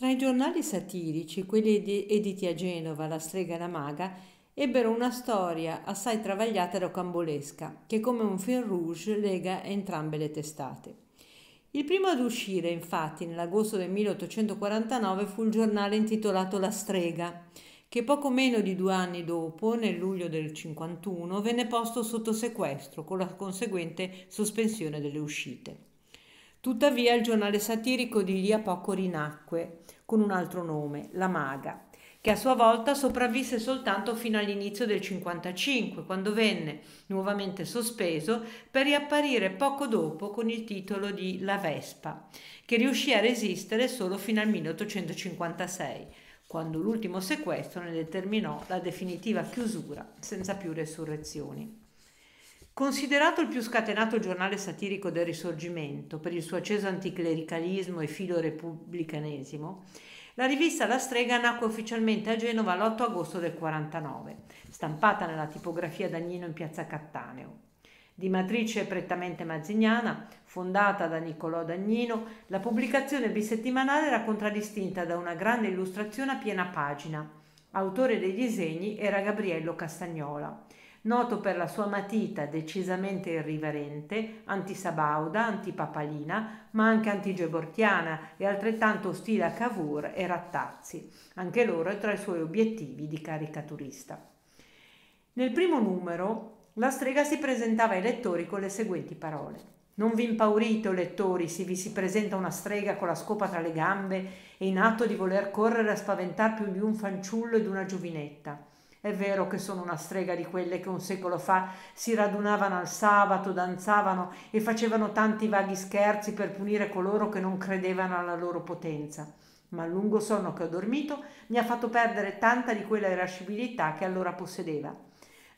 Tra i giornali satirici, quelli editi a Genova, La Strega e La Maga, ebbero una storia assai travagliata e rocambolesca, che come un fil rouge lega entrambe le testate. Il primo ad uscire, infatti, nell'agosto del 1849 fu il giornale intitolato La Strega, che poco meno di 2 anni dopo, nel luglio del 51, venne posto sotto sequestro con la conseguente sospensione delle uscite. Tuttavia il giornale satirico di lì a poco rinacque, con un altro nome, La Maga, che a sua volta sopravvisse soltanto fino all'inizio del 55, quando venne nuovamente sospeso per riapparire poco dopo con il titolo di La Vespa, che riuscì a resistere solo fino al 1856, quando l'ultimo sequestro ne determinò la definitiva chiusura, senza più resurrezioni. Considerato il più scatenato giornale satirico del Risorgimento per il suo acceso anticlericalismo e filo repubblicanesimo, la rivista La Strega nacque ufficialmente a Genova l'8 agosto del 49, stampata nella tipografia Dagnino in piazza Cattaneo. Di matrice prettamente mazziniana, fondata da Niccolò Dagnino, la pubblicazione bisettimanale era contraddistinta da una grande illustrazione a piena pagina. Autore dei disegni era Gabriello Castagnola, noto per la sua matita decisamente irriverente, antisabauda, antipapalina, ma anche antigebortiana e altrettanto ostile a Cavour e Rattazzi, anche loro tra i suoi obiettivi di caricaturista. Nel primo numero La Strega si presentava ai lettori con le seguenti parole: «Non vi impaurite, o lettori, se vi si presenta una strega con la scopa tra le gambe e in atto di voler correre a spaventar più di un fanciullo e di una giovinetta. È vero che sono una strega di quelle che un secolo fa si radunavano al sabato, danzavano e facevano tanti vaghi scherzi per punire coloro che non credevano alla loro potenza. Ma il lungo sonno che ho dormito mi ha fatto perdere tanta di quella irascibilità che allora possedeva.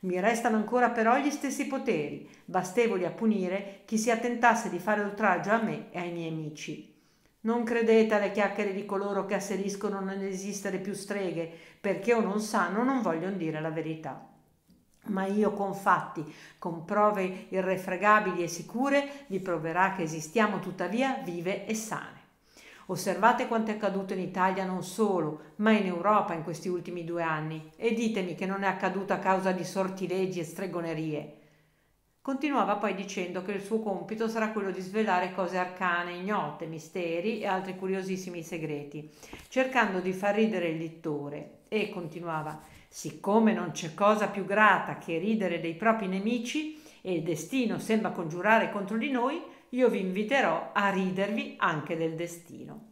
Mi restano ancora però gli stessi poteri, bastevoli a punire chi si attentasse di fare oltraggio a me e ai miei amici. Non credete alle chiacchiere di coloro che asseriscono non esistere più streghe, perché o non sanno o non vogliono dire la verità. Ma io con fatti, con prove irrefragabili e sicure, vi proverà che esistiamo tuttavia vive e sane. Osservate quanto è accaduto in Italia non solo, ma in Europa in questi ultimi 2 anni, e ditemi che non è accaduto a causa di sortileggi e stregonerie». Continuava poi dicendo che il suo compito sarà quello di svelare cose arcane, ignote, misteri e altri curiosissimi segreti, cercando di far ridere il lettore. E continuava: «Siccome non c'è cosa più grata che ridere dei propri nemici e il destino sembra congiurare contro di noi, io vi inviterò a ridervi anche del destino».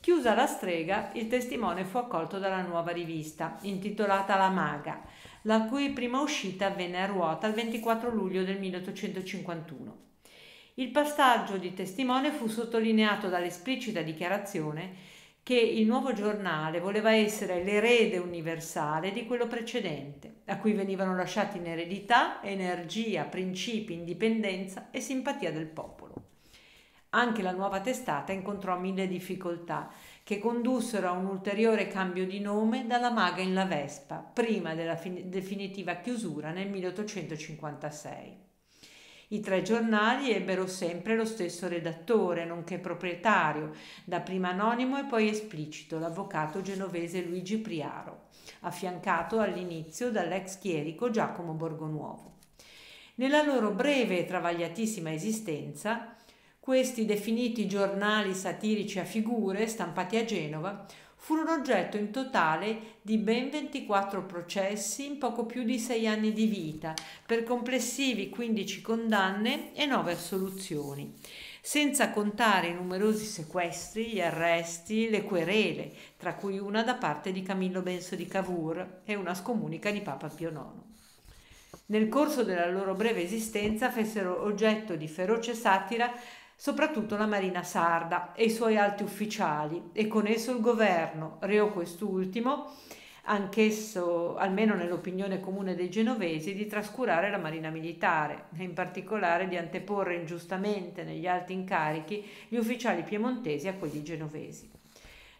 Chiusa La Strega, il testimone fu accolto dalla nuova rivista, intitolata La Maga, la cui prima uscita avvenne a Ruota il 24 luglio del 1851. Il passaggio di testimone fu sottolineato dall'esplicita dichiarazione che il nuovo giornale voleva essere l'erede universale di quello precedente, a cui venivano lasciati in eredità, energia, principi, indipendenza e simpatia del popolo. Anche la nuova testata incontrò 1000 difficoltà che condussero a un ulteriore cambio di nome dalla Maga in La Vespa, prima della definitiva chiusura nel 1856. I tre giornali ebbero sempre lo stesso redattore, nonché proprietario, dapprima anonimo e poi esplicito, l'avvocato genovese Luigi Priaro, affiancato all'inizio dall'ex chierico Giacomo Borgonuovo. Nella loro breve e travagliatissima esistenza, questi definiti giornali satirici a figure, stampati a Genova, furono oggetto in totale di ben 24 processi in poco più di 6 anni di vita, per complessivi 15 condanne e 9 assoluzioni, senza contare i numerosi sequestri, gli arresti, le querele, tra cui una da parte di Camillo Benso di Cavour e una scomunica di Papa Pio IX. Nel corso della loro breve esistenza fecero oggetto di feroce satira soprattutto la Marina Sarda e i suoi alti ufficiali, e con esso il governo, reo quest'ultimo, anch'esso, almeno nell'opinione comune dei genovesi, di trascurare la Marina militare, e in particolare di anteporre ingiustamente negli alti incarichi gli ufficiali piemontesi a quelli genovesi.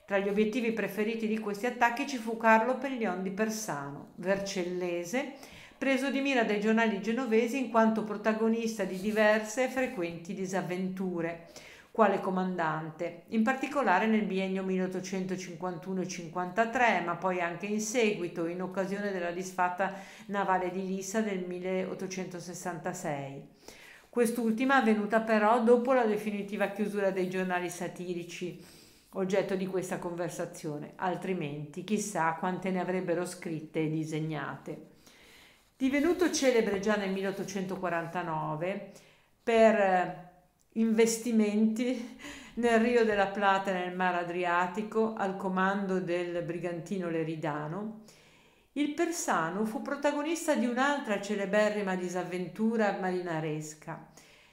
Tra gli obiettivi preferiti di questi attacchi ci fu Carlo Pellion di Persano, vercellese, preso di mira dai giornali genovesi in quanto protagonista di diverse e frequenti disavventure, quale comandante, in particolare nel biennio 1851-53, ma poi anche in seguito, in occasione della disfatta navale di Lissa del 1866. Quest'ultima avvenuta però dopo la definitiva chiusura dei giornali satirici, oggetto di questa conversazione, altrimenti chissà quante ne avrebbero scritte e disegnate. Divenuto celebre già nel 1849 per investimenti nel Rio della Plata e nel Mar Adriatico al comando del brigantino Leridano, il Persano fu protagonista di un'altra celeberrima disavventura marinaresca,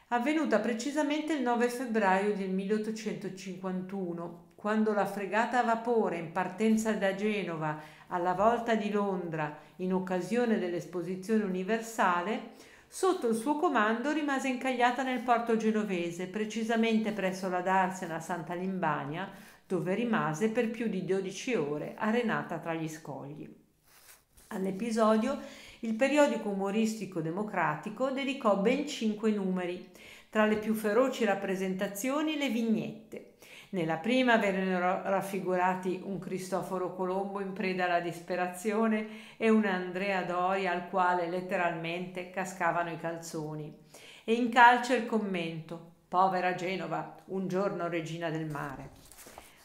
avvenuta precisamente il 9 febbraio del 1851, quando la fregata a vapore in partenza da Genova alla volta di Londra in occasione dell'Esposizione Universale sotto il suo comando rimase incagliata nel porto genovese, precisamente presso la Darsena Santa Limbania, dove rimase per più di 12 ore arenata tra gli scogli. All'episodio il periodico umoristico democratico dedicò ben 5 numeri, tra le più feroci rappresentazioni le vignette. Nella prima vennero raffigurati un Cristoforo Colombo in preda alla disperazione e un Andrea Doria al quale letteralmente cascavano i calzoni. E in calce il commento: povera Genova, un giorno regina del mare.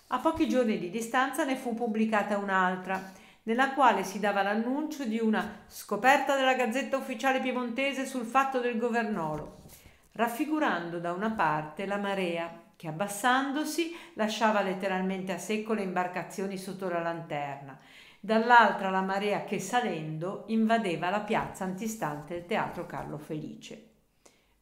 A pochi giorni di distanza ne fu pubblicata un'altra, nella quale si dava l'annuncio di una scoperta della Gazzetta Ufficiale Piemontese sul fatto del governolo, raffigurando da una parte la marea, che abbassandosi lasciava letteralmente a secco le imbarcazioni sotto la lanterna, dall'altra la marea che salendo invadeva la piazza antistante il teatro Carlo Felice.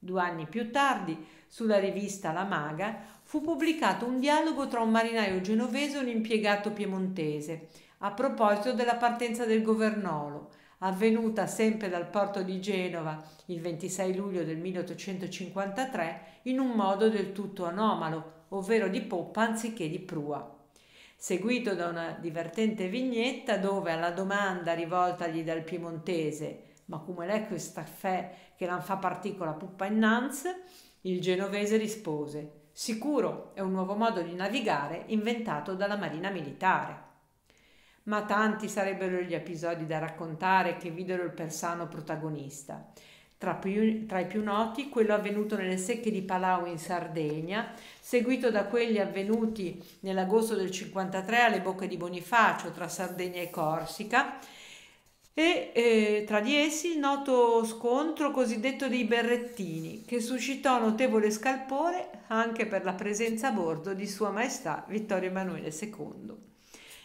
2 anni più tardi, sulla rivista La Maga, fu pubblicato un dialogo tra un marinaio genovese e un impiegato piemontese a proposito della partenza del governolo, avvenuta sempre dal porto di Genova il 26 luglio del 1853 in un modo del tutto anomalo, ovvero di poppa anziché di prua, seguito da una divertente vignetta dove alla domanda rivoltagli dal piemontese «Ma come l'è questa fè che non fa particola puppa innanz?» il genovese rispose «Sicuro, è un nuovo modo di navigare inventato dalla Marina militare». Ma tanti sarebbero gli episodi da raccontare che videro il Persano protagonista. Tra i più noti, quello avvenuto nelle secche di Palau in Sardegna, seguito da quelli avvenuti nell'agosto del 53 alle bocche di Bonifacio tra Sardegna e Corsica, e tra di essi il noto scontro cosiddetto dei berrettini, che suscitò notevole scalpore anche per la presenza a bordo di Sua Maestà Vittorio Emanuele II.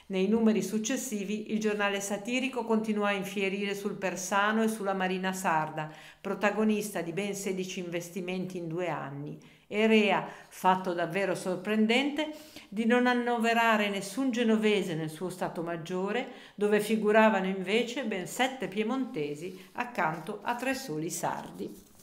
Nei numeri successivi il giornale satirico continuò a infierire sul Persano e sulla Marina Sarda, protagonista di ben 16 investimenti in 2 anni, erea, fatto davvero sorprendente, di non annoverare nessun genovese nel suo Stato Maggiore, dove figuravano invece ben 7 piemontesi accanto a 3 soli sardi.